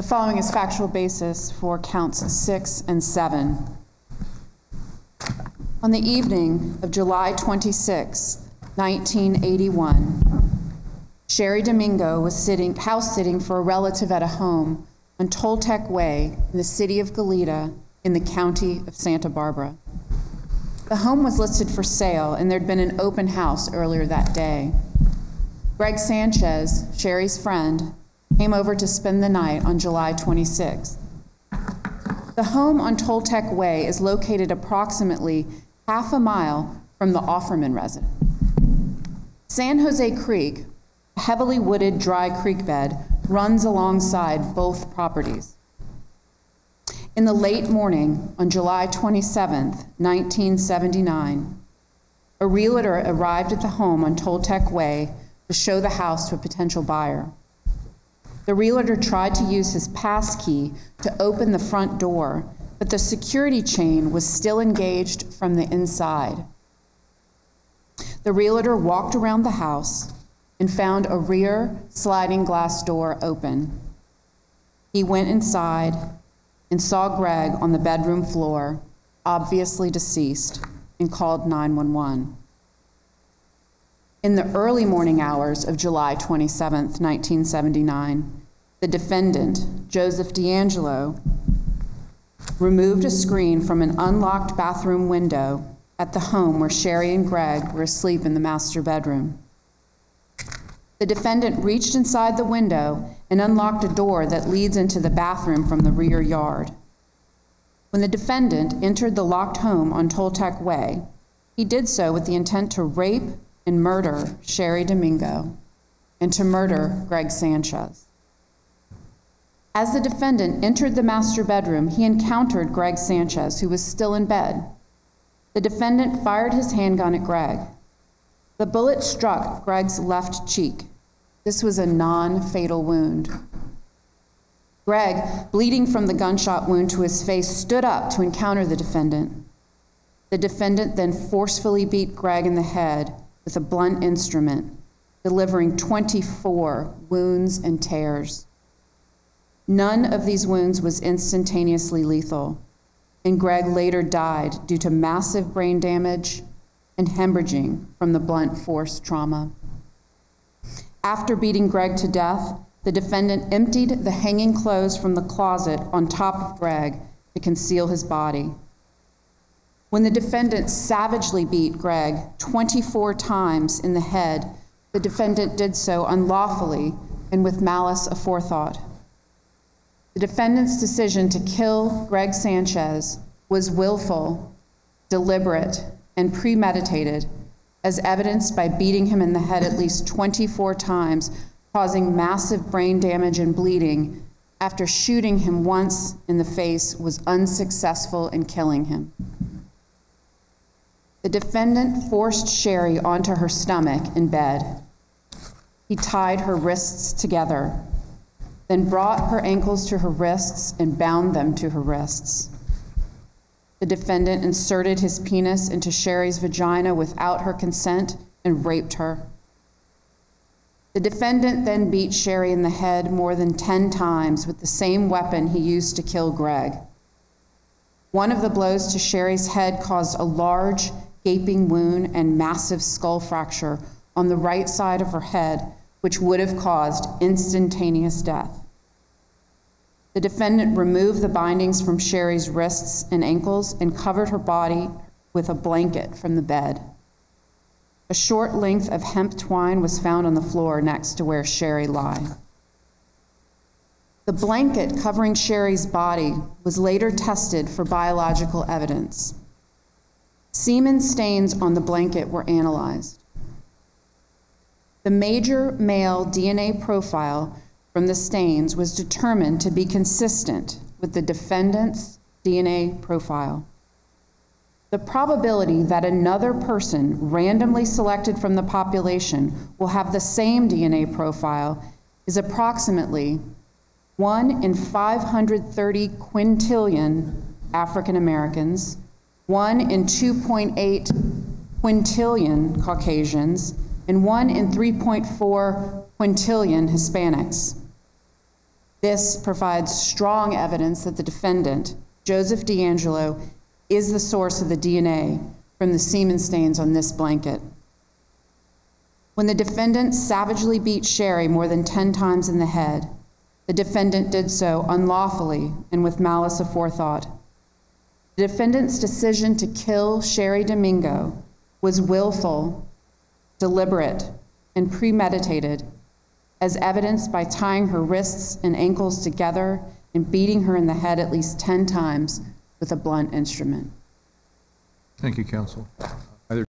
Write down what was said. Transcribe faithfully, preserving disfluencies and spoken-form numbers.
The following is factual basis for counts six and seven. On the evening of July twenty-sixth, nineteen eighty-one, Cheri Domingo was sitting, house sitting for a relative at a home on Toltec Way in the city of Goleta in the county of Santa Barbara. The home was listed for sale and there'd been an open house earlier that day. Greg Sanchez, Cheri's friend, came over to spend the night on July twenty-sixth. The home on Toltec Way is located approximately half a mile from the Offerman residence. San Jose Creek, a heavily wooded dry creek bed, runs alongside both properties. In the late morning on July twenty-seventh, nineteen seventy-nine, a realtor arrived at the home on Toltec Way to show the house to a potential buyer. The realtor tried to use his passkey to open the front door, but the security chain was still engaged from the inside. The realtor walked around the house and found a rear sliding glass door open. He went inside and saw Greg on the bedroom floor, obviously deceased, and called nine one one. In the early morning hours of July twenty-seventh, nineteen seventy-nine, the defendant, Joseph DeAngelo, removed a screen from an unlocked bathroom window at the home where Cheri and Greg were asleep in the master bedroom. The defendant reached inside the window and unlocked a door that leads into the bathroom from the rear yard. When the defendant entered the locked home on Toltec Way, he did so with the intent to rape and murder Cheri Domingo and to murder Greg Sanchez. As the defendant entered the master bedroom, he encountered Greg Sanchez, who was still in bed. The defendant fired his handgun at Greg. The bullet struck Greg's left cheek. This was a non-fatal wound. Greg, bleeding from the gunshot wound to his face, stood up to encounter the defendant. The defendant then forcefully beat Greg in the head with a blunt instrument, delivering twenty-four wounds and tears. None of these wounds was instantaneously lethal, and Greg later died due to massive brain damage and hemorrhaging from the blunt force trauma. After beating Greg to death, the defendant emptied the hanging clothes from the closet on top of Greg to conceal his body. When the defendant savagely beat Greg twenty-four times in the head, the defendant did so unlawfully and with malice aforethought. The defendant's decision to kill Greg Sanchez was willful, deliberate, and premeditated, as evidenced by beating him in the head at least twenty-four times, causing massive brain damage and bleeding, after shooting him once in the face was unsuccessful in killing him. The defendant forced Cheri onto her stomach in bed. He tied her wrists together, then brought her ankles to her wrists and bound them to her wrists. The defendant inserted his penis into Cheri's vagina without her consent and raped her. The defendant then beat Cheri in the head more than ten times with the same weapon he used to kill Greg. One of the blows to Cheri's head caused a large, gaping wound and massive skull fracture on the right side of her head, which would have caused instantaneous death. The defendant removed the bindings from Cheri's wrists and ankles and covered her body with a blanket from the bed. A short length of hemp twine was found on the floor next to where Cheri lay. The blanket covering Cheri's body was later tested for biological evidence. Semen stains on the blanket were analyzed. The major male D N A profile from the stains was determined to be consistent with the defendant's D N A profile. The probability that another person randomly selected from the population will have the same D N A profile is approximately one in five hundred thirty quintillion African Americans, one in two point eight quintillion Caucasians, and one in three point four quintillion Hispanics. This provides strong evidence that the defendant, Joseph DeAngelo, is the source of the D N A from the semen stains on this blanket. When the defendant savagely beat Cheri more than ten times in the head, the defendant did so unlawfully and with malice aforethought. The defendant's decision to kill Cheri Domingo was willful, deliberate, and premeditated, as evidenced by tying her wrists and ankles together and beating her in the head at least ten times with a blunt instrument. Thank you, counsel.